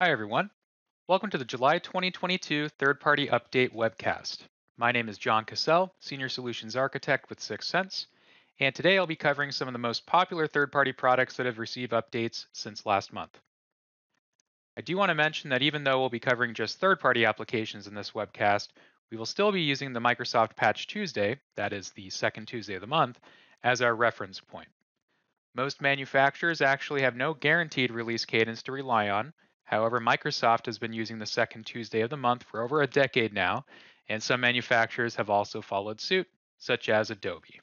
Hi everyone, welcome to the July 2022 Third-Party Update webcast. My name is John Cassell, Senior Solutions Architect with Syxsense, and today I'll be covering some of the most popular third-party products that have received updates since last month. I do want to mention that even though we'll be covering just third-party applications in this webcast, we will still be using the Microsoft Patch Tuesday, that is the second Tuesday of the month, as our reference point. Most manufacturers actually have no guaranteed release cadence to rely on. However, Microsoft has been using the second Tuesday of the month for over a decade now, and some manufacturers have also followed suit, such as Adobe.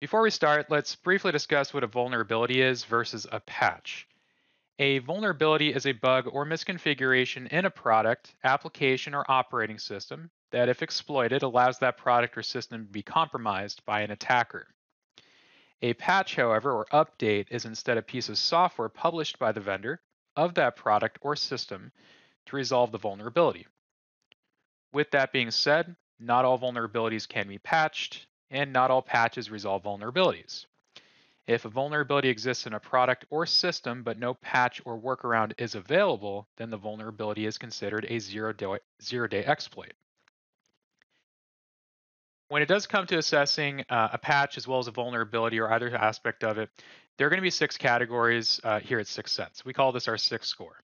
Before we start, let's briefly discuss what a vulnerability is versus a patch. A vulnerability is a bug or misconfiguration in a product, application, or operating system that, if exploited, allows that product or system to be compromised by an attacker. A patch, however, or update, is instead a piece of software published by the vendor of that product or system to resolve the vulnerability. With that being said, not all vulnerabilities can be patched, and not all patches resolve vulnerabilities. If a vulnerability exists in a product or system, but no patch or workaround is available, then the vulnerability is considered a zero-day exploit. When it does come to assessing a patch as well as a vulnerability or either aspect of it, there are going to be six categories here at Syxsense. We call this our six score.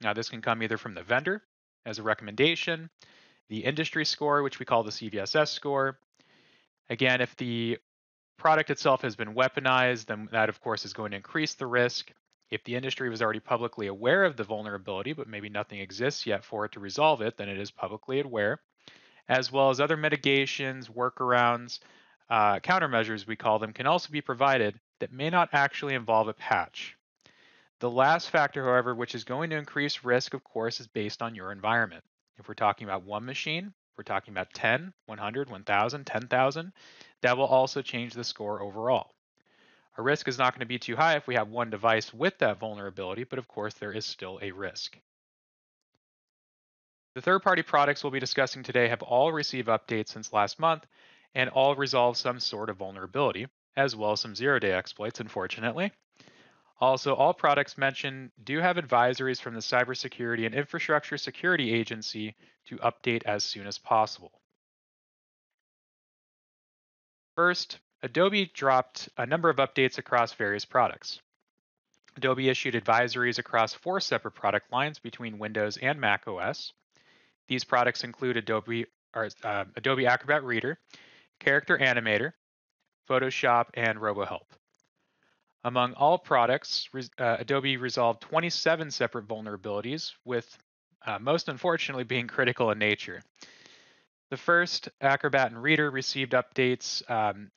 Now, this can come either from the vendor as a recommendation, the industry score, which we call the CVSS score. Again, if the product itself has been weaponized, then that, of course, is going to increase the risk. If the industry was already publicly aware of the vulnerability, but maybe nothing exists yet for it to resolve it, then it is publicly aware, as well as other mitigations, workarounds, countermeasures, we call them, can also be provided that may not actually involve a patch. The last factor, however, which is going to increase risk, of course, is based on your environment. If we're talking about one machine, we're talking about 10, 100, 1,000, 10,000, that will also change the score overall. A risk is not going to be too high if we have one device with that vulnerability, but of course, there is still a risk. The third-party products we'll be discussing today have all received updates since last month and all resolve some sort of vulnerability, as well as some zero-day exploits, unfortunately. Also, all products mentioned do have advisories from the Cybersecurity and Infrastructure Security Agency to update as soon as possible. First, Adobe dropped a number of updates across various products. Adobe issued advisories across four separate product lines between Windows and Mac OS. These products include Adobe Acrobat Reader, Character Animator, Photoshop, and RoboHelp. Among all products, Adobe resolved 27 separate vulnerabilities, with most unfortunately being critical in nature. The first, Acrobat and Reader, received updates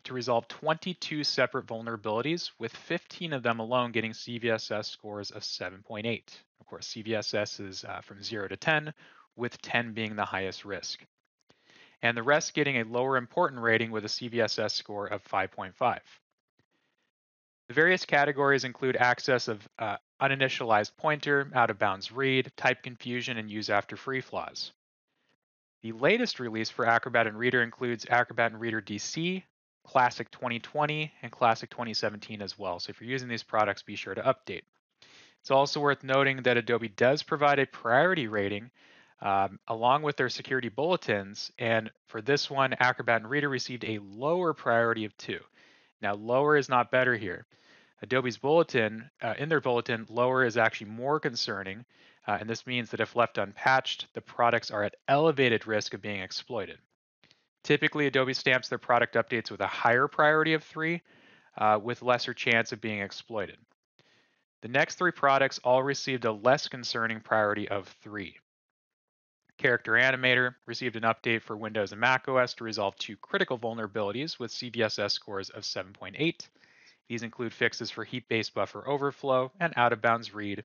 to resolve 22 separate vulnerabilities, with 15 of them alone getting CVSS scores of 7.8. Of course, CVSS is from 0 to 10, with 10 being the highest risk, and the rest getting a lower important rating with a CVSS score of 5.5. The various categories include access of uninitialized pointer, out-of-bounds read, type confusion, and use after free flaws. The latest release for Acrobat and Reader includes Acrobat and Reader DC, Classic 2020, and Classic 2017 as well, so if you're using these products, be sure to update. It's also worth noting that Adobe does provide a priority rating along with their security bulletins, and for this one, Acrobat and Reader received a lower priority of 2. Now, lower is not better here. Adobe's bulletin, in their bulletin, lower is actually more concerning, and this means that if left unpatched, the products are at elevated risk of being exploited. Typically, Adobe stamps their product updates with a higher priority of 3, with lesser chance of being exploited. The next three products all received a less concerning priority of 3. Character Animator received an update for Windows and Mac OS to resolve 2 critical vulnerabilities with CVSS scores of 7.8. These include fixes for heap-based buffer overflow and out-of-bounds read.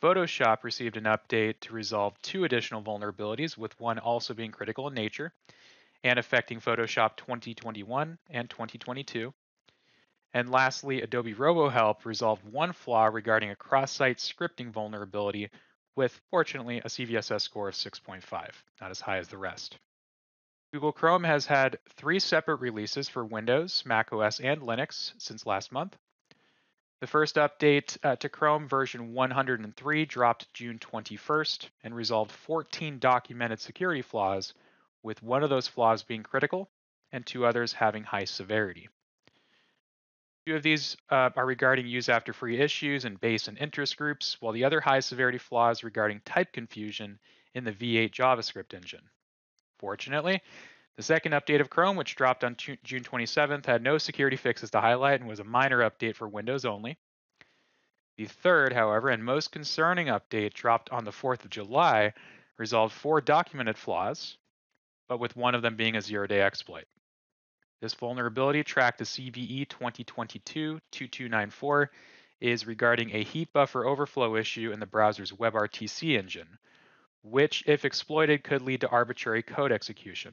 Photoshop received an update to resolve 2 additional vulnerabilities, with one also being critical in nature and affecting Photoshop 2021 and 2022. And lastly, Adobe RoboHelp resolved 1 flaw regarding a cross-site scripting vulnerability, with, fortunately, a CVSS score of 6.5, not as high as the rest. Google Chrome has had 3 separate releases for Windows, Mac OS, and Linux since last month. The first update to Chrome, version 103, dropped June 21st and resolved 14 documented security flaws, with one of those flaws being critical and two others having high severity. Two of these are regarding use after free issues and base and interest groups, while the other high severity flaw is regarding type confusion in the V8 JavaScript engine. Fortunately, the second update of Chrome, which dropped on June 27th, had no security fixes to highlight and was a minor update for Windows only. The third, however, and most concerning update dropped on the 4th of July, resolved 4 documented flaws, but with one of them being a zero-day exploit. This vulnerability, tracked as CVE-2022-2294, is regarding a heap buffer overflow issue in the browser's WebRTC engine, which, if exploited, could lead to arbitrary code execution.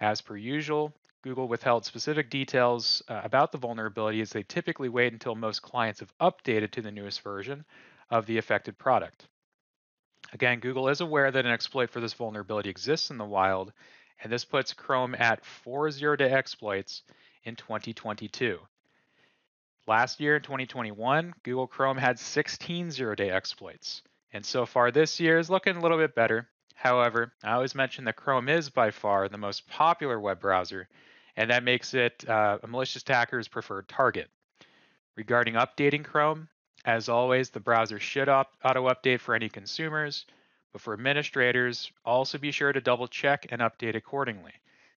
As per usual, Google withheld specific details about the vulnerability, as they typically wait until most clients have updated to the newest version of the affected product. Again, Google is aware that an exploit for this vulnerability exists in the wild, and this puts Chrome at 4 zero-day exploits in 2022. Last year, in 2021, Google Chrome had 16 zero-day exploits, and so far this year is looking a little bit better. However, I always mention that Chrome is by far the most popular web browser, and that makes it a malicious attacker's preferred target. Regarding updating Chrome, as always, the browser should auto-update for any consumers, but for administrators, also be sure to double-check and update accordingly,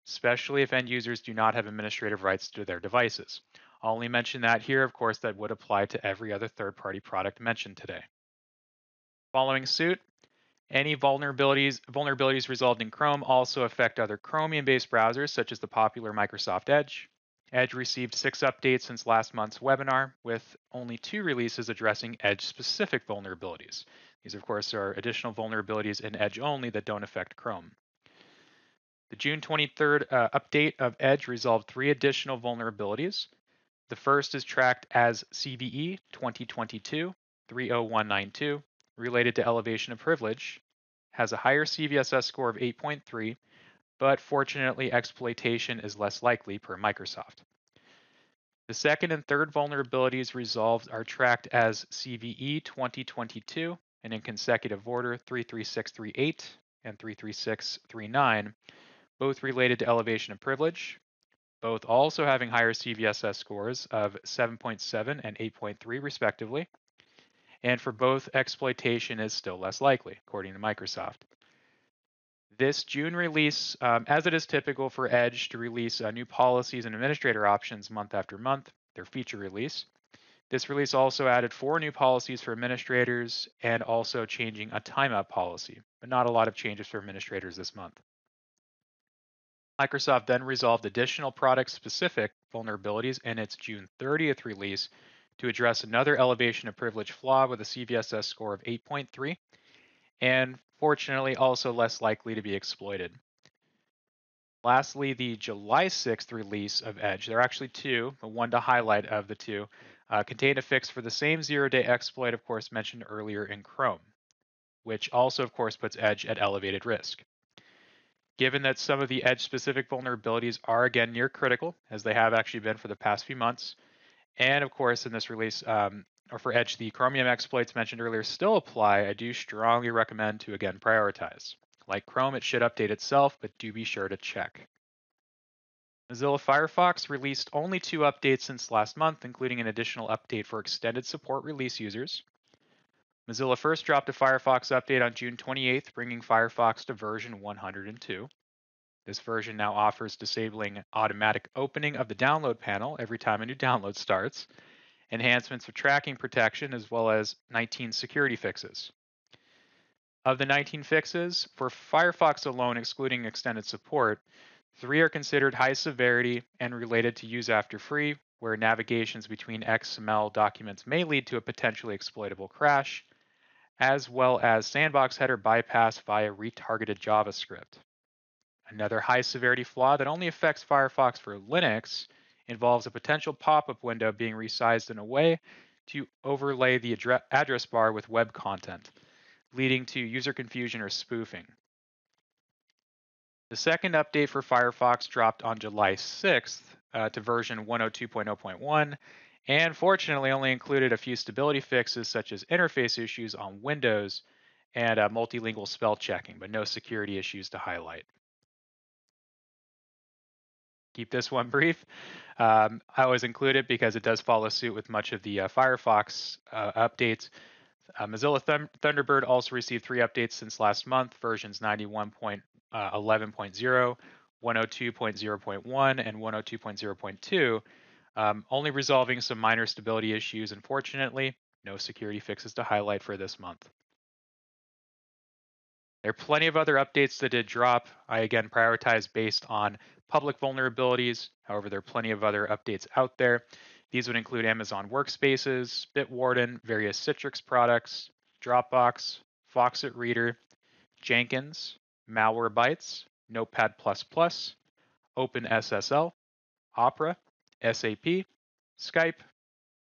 especially if end users do not have administrative rights to their devices. I'll only mention that here, of course, that would apply to every other third-party product mentioned today. Following suit, any vulnerabilities resolved in Chrome also affect other Chromium-based browsers, such as the popular Microsoft Edge. Edge received 6 updates since last month's webinar, with only 2 releases addressing Edge-specific vulnerabilities. These, of course, are additional vulnerabilities in Edge only that don't affect Chrome. The June 23rd update of Edge resolved 3 additional vulnerabilities. The first is tracked as CVE-2022-30192. Related to elevation of privilege, has a higher CVSS score of 8.3, but fortunately exploitation is less likely per Microsoft. The second and third vulnerabilities resolved are tracked as CVE-2022 and in consecutive order 33638 and 33639, both related to elevation of privilege, both also having higher CVSS scores of 7.7 and 8.3 respectively. And for both, exploitation is still less likely, according to Microsoft. This June release, as it is typical for Edge to release new policies and administrator options month after month, their feature release. This release also added 4 new policies for administrators and also changing a timeout policy, but not a lot of changes for administrators this month. Microsoft then resolved additional product-specific vulnerabilities in its June 30th release, to address another elevation of privilege flaw with a CVSS score of 8.3, and fortunately also less likely to be exploited. Lastly, the July 6th release of Edge, there are actually 2, but one to highlight of the 2, contained a fix for the same zero-day exploit, of course, mentioned earlier in Chrome, which also, of course, puts Edge at elevated risk. Given that some of the Edge-specific vulnerabilities are, again, near critical, as they have actually been for the past few months, and of course, in this release, or for Edge, the Chromium exploits mentioned earlier still apply. I do strongly recommend to, again, prioritize. Like Chrome, it should update itself, but do be sure to check. Mozilla Firefox released only 2 updates since last month, including an additional update for extended support release users. Mozilla first dropped a Firefox update on June 28th, bringing Firefox to version 102. This version now offers disabling automatic opening of the download panel every time a new download starts, enhancements for tracking protection, as well as 19 security fixes. Of the 19 fixes, for Firefox alone, excluding extended support, 3 are considered high severity and related to use after free, where navigations between XML documents may lead to a potentially exploitable crash, as well as sandbox header bypass via retargeted JavaScript. Another high-severity flaw that only affects Firefox for Linux involves a potential pop-up window being resized in a way to overlay the address bar with web content, leading to user confusion or spoofing. The second update for Firefox dropped on July 6th, to version 102.0.1, and fortunately only included a few stability fixes such as interface issues on Windows and multilingual spell checking, but no security issues to highlight. Keep this one brief. I always include it because it does follow suit with much of the Firefox updates. Mozilla Thunderbird also received 3 updates since last month, versions 91.11.0, 102.0.1, and 102.0.2, only resolving some minor stability issues. Unfortunately, no security fixes to highlight for this month. There are plenty of other updates that did drop. I again prioritize based on public vulnerabilities. However, there are plenty of other updates out there. These would include Amazon Workspaces, Bitwarden, various Citrix products, Dropbox, Foxit Reader, Jenkins, Malwarebytes, Notepad++, OpenSSL, Opera, SAP, Skype,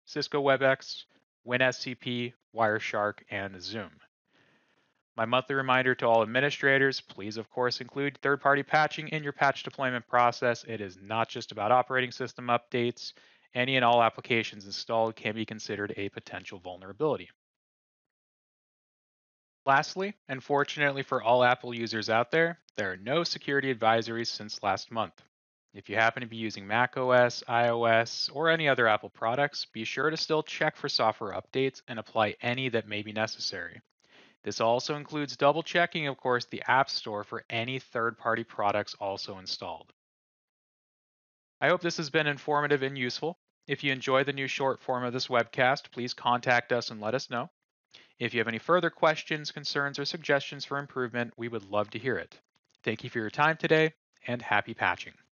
Cisco Webex, WinSCP, Wireshark, and Zoom. My monthly reminder to all administrators, please of course include third-party patching in your patch deployment process. It is not just about operating system updates. Any and all applications installed can be considered a potential vulnerability. Lastly, and fortunately for all Apple users out there, there are no security advisories since last month. If you happen to be using macOS, iOS, or any other Apple products, be sure to still check for software updates and apply any that may be necessary. This also includes double checking, of course, the App Store for any third-party products also installed. I hope this has been informative and useful. If you enjoy the new short form of this webcast, please contact us and let us know. If you have any further questions, concerns, or suggestions for improvement, we would love to hear it. Thank you for your time today, and happy patching.